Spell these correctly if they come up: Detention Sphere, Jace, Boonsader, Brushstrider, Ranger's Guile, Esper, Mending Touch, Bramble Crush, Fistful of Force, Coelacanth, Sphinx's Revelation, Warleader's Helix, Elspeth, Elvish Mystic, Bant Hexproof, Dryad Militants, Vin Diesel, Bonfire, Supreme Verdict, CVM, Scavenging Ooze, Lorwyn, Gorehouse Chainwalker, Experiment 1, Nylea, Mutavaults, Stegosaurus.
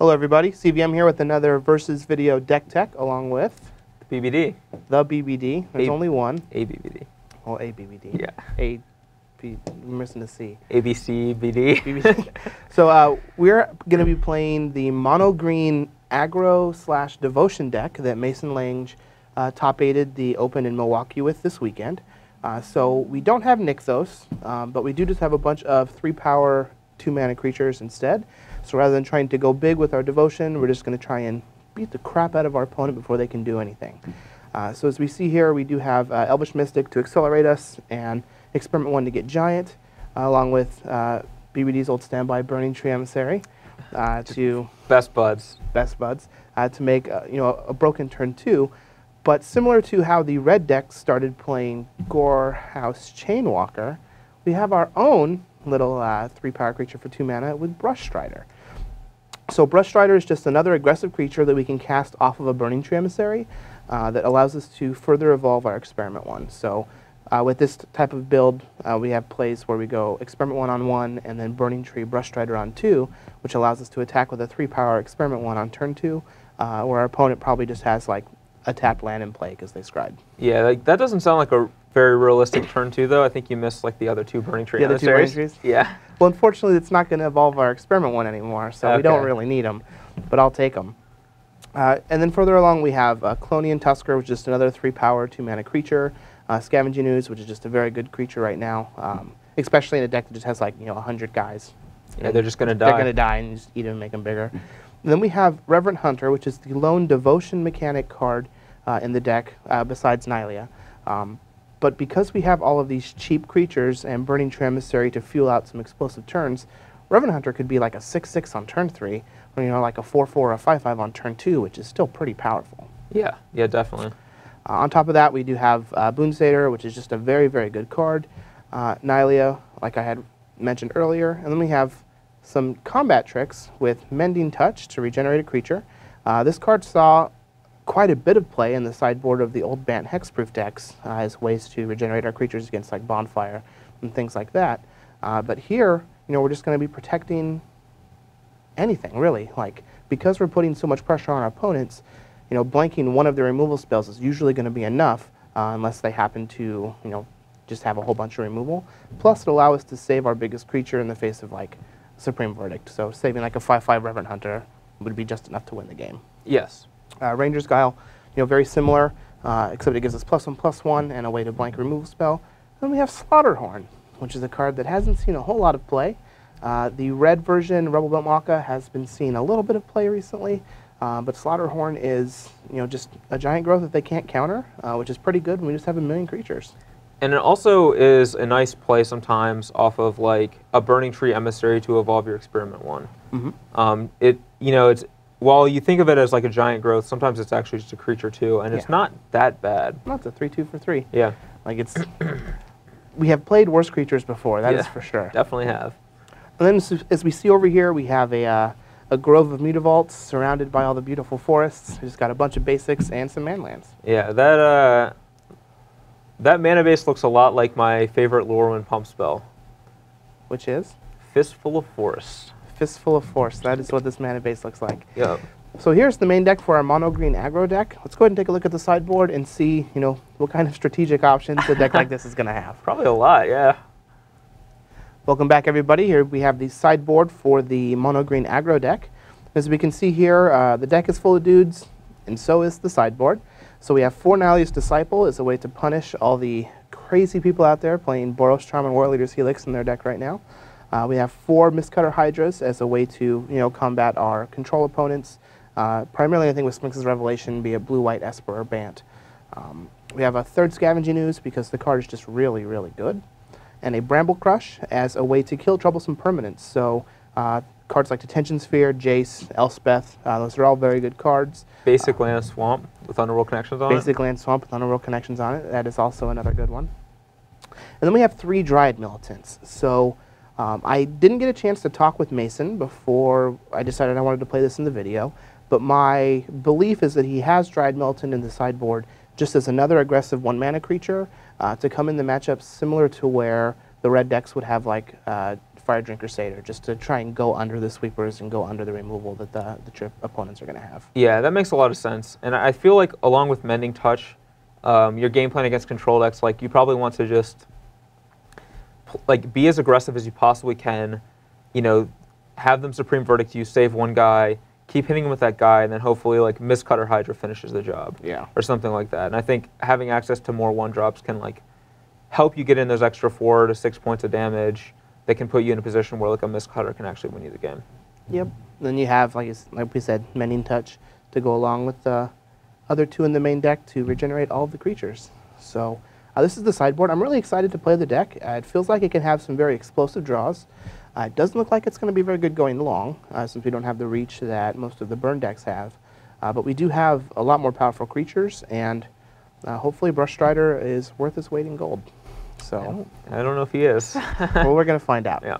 Hello everybody, CVM here with another Versus Video Deck Tech along with... BBD. The BBD. There's only one. ABBD. Oh, ABBD. Yeah. I'm missing a C. ABCBD. BBD. So we're going to be playing the mono green aggro / devotion deck that Mason Lange top aided the Open in Milwaukee with this weekend. So we don't have Nixos, but we do just have a bunch of 3-power 2-mana creatures instead. So rather than trying to go big with our devotion, we're just going to try and beat the crap out of our opponent before they can do anything. So as we see here, we do have Elvish Mystic to accelerate us and Experiment 1 to get Giant, along with BBD's old standby Burning Tree Emissary to... Best Buds. Best Buds, to make a broken turn 2. But similar to how the red deck started playing Gorehouse Chainwalker, we have our own little 3-power creature for 2 mana with Brushstrider. So Brushstrider is just another aggressive creature that we can cast off of a Burning Tree Emissary that allows us to further evolve our Experiment 1. So with this type of build, we have plays where we go Experiment 1 on 1 and then Burning Tree Brushstrider on 2, which allows us to attack with a 3-power Experiment 1 on turn 2, where our opponent probably just has like a tapped land in play because they scribed. Yeah, that doesn't sound like a very realistic turn 2, though. I think you missed like the other 2 Burning Tree Emissaries. The other 2 Burning Trees? Yeah. Well, unfortunately, it's not going to evolve our Experiment 1 anymore, so we don't really need them, but I'll take them. And then further along, we have Clonian Tusker, which is just another 3-power 2-mana creature. Scavenging Ooze, which is just a very good creature right now, especially in a deck that just has like 100 guys. Yeah, they're just going to die. They're going to die and just eat them and make them bigger. And then we have Reverent Hunter, which is the lone devotion mechanic card in the deck besides Nylea. But because we have all of these cheap creatures and Burning Tree Emissary to fuel out some explosive turns, Reverent Hunter could be like a 6-6 on turn 3, or like a 4-4 or a 5-5 on turn 2, which is still pretty powerful. Yeah, yeah, definitely. On top of that, we do have Boonsader, which is just a very, very good card. Nylea, like I had mentioned earlier. And then we have some combat tricks with Mending Touch to regenerate a creature. This card saw quite a bit of play in the sideboard of the old Bant Hexproof decks as ways to regenerate our creatures against like Bonfire and things like that. But here, we're just going to be protecting anything, really. Like, because we're putting so much pressure on our opponents, blanking one of their removal spells is usually going to be enough unless they happen to, just have a whole bunch of removal. Plus, it'll allow us to save our biggest creature in the face of like Supreme Verdict. So saving like a 5-5 Reverent Hunter would be just enough to win the game. Yes. Ranger's Guile, very similar, except it gives us +1/+1 and a way to blank removal spell. Then we have Slaughterhorn, which is a card that hasn't seen a whole lot of play. The red version, Rubblebelt Maaka, has been seeing a little bit of play recently, but Slaughterhorn is, just a giant growth that they can't counter, which is pretty good when we just have a million creatures. And it also is a nice play sometimes off of like a Burning Tree Emissary to evolve your Experiment 1. Mm-hmm. It's. While you think of it as like a giant growth, sometimes it's actually just a creature too, and it's not that bad. Well, it's a 3/2 for 3. Yeah. Like we have played worse creatures before, that is for sure. Definitely have. And then as we see over here, we have a grove of Mutavaults surrounded by all the beautiful forests. We just got a bunch of basics and some man lands. Yeah, that mana base looks a lot like my favorite Lorwyn pump spell. Which is? Fistful of Force. Fistful of Force. That is what this mana base looks like. Yep. So here's the main deck for our mono green aggro deck. Let's go ahead and take a look at the sideboard and see, what kind of strategic options a deck like this is going to have. Probably a lot, yeah. Welcome back, everybody. Here we have the sideboard for the mono green aggro deck. As we can see here, the deck is full of dudes, and so is the sideboard. So we have 4 Nylea's Disciple as a way to punish all the crazy people out there playing Boros Charm and Warleader's Helix in their deck right now. We have 4 Mistcutter Hydras as a way to, combat our control opponents. Primarily, I think with Sphinx's Revelation, be it blue-white, Esper, or Bant. We have a 3rd Scavenging Ooze because the card is just really, really good, and a Bramble Crush as a way to kill troublesome permanents. So cards like Detention Sphere, Jace, Elspeth, those are all very good cards. Basic Land Swamp with Underworld Connections on it. Basic Land Swamp with Underworld Connections on it. That is also another good one. And then we have 3 Dryad Militants. So I didn't get a chance to talk with Mason before I decided I wanted to play this in the video, but my belief is that he has Dryad Militant in the sideboard just as another aggressive 1-mana creature to come in the matchup similar to where the red decks would have like Fire Drink Crusader, just to try and go under the sweepers and go under the removal that your opponents are going to have. Yeah, that makes a lot of sense. And I feel like along with Mending Touch, your game plan against control decks, like you probably want to just like be as aggressive as you possibly can, you know, have them Supreme Verdict you, save one guy, keep hitting them with that guy, and then hopefully like Mistcutter Hydra finishes the job. Yeah. Or something like that. And I think having access to more one-drops can like help you get in those extra 4 to 6 points of damage. They can put you in a position where like a Mistcutter can actually win you the game. Yep. Then you have, like we said, Mending Touch to go along with the other two in the main deck to regenerate all of the creatures. So this is the sideboard. I'm really excited to play the deck. It feels like it can have some very explosive draws. It doesn't look like it's going to be very good going long, since we don't have the reach that most of the burn decks have. But we do have a lot more powerful creatures, and hopefully Brushstrider is worth his weight in gold. So I don't know if he is. Well, we're going to find out. Yeah.